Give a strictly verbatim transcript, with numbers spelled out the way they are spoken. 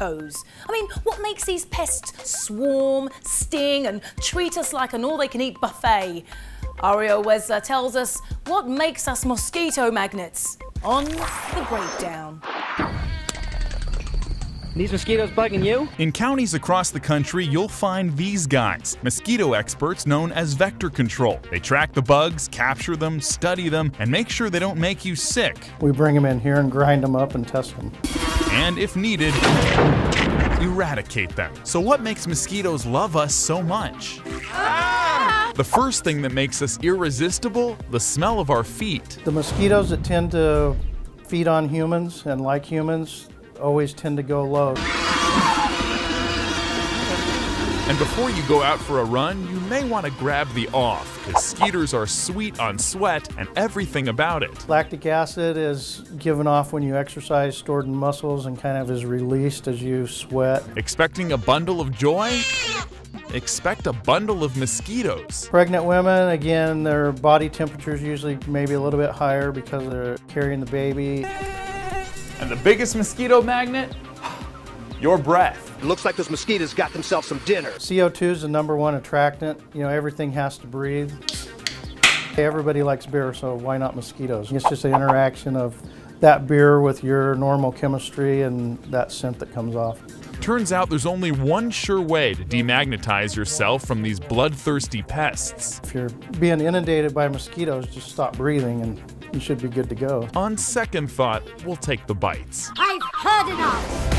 toes. I mean, what makes these pests swarm, sting, and treat us like an all-they-can-eat buffet? Ariel Wesler tells us what makes us mosquito magnets on The Breakdown. These mosquitoes bugging you? In counties across the country, you'll find these guys, mosquito experts known as vector control. They track the bugs, capture them, study them, and make sure they don't make you sick. We bring them in here and grind them up and test them. And if needed, eradicate them. So what makes mosquitoes love us so much? Ah! The first thing that makes us irresistible, the smell of our feet. The mosquitoes that tend to feed on humans and like humans always tend to go low. And before you go out for a run, you may want to grab the off, because skeeters are sweet on sweat and everything about it. Lactic acid is given off when you exercise, stored in muscles, and kind of is released as you sweat. Expecting a bundle of joy? Expect a bundle of mosquitoes. Pregnant women, again, their body temperature is usually maybe a little bit higher because they're carrying the baby. And the biggest mosquito magnet? Your breath. It looks like those mosquitoes got themselves some dinner. C O two is the number one attractant. You know, everything has to breathe. Hey, everybody likes beer, so why not mosquitoes? It's just the interaction of that beer with your normal chemistry and that scent that comes off. Turns out there's only one sure way to demagnetize yourself from these bloodthirsty pests. If you're being inundated by mosquitoes, just stop breathing and you should be good to go. On second thought, we'll take the bites. I've heard enough!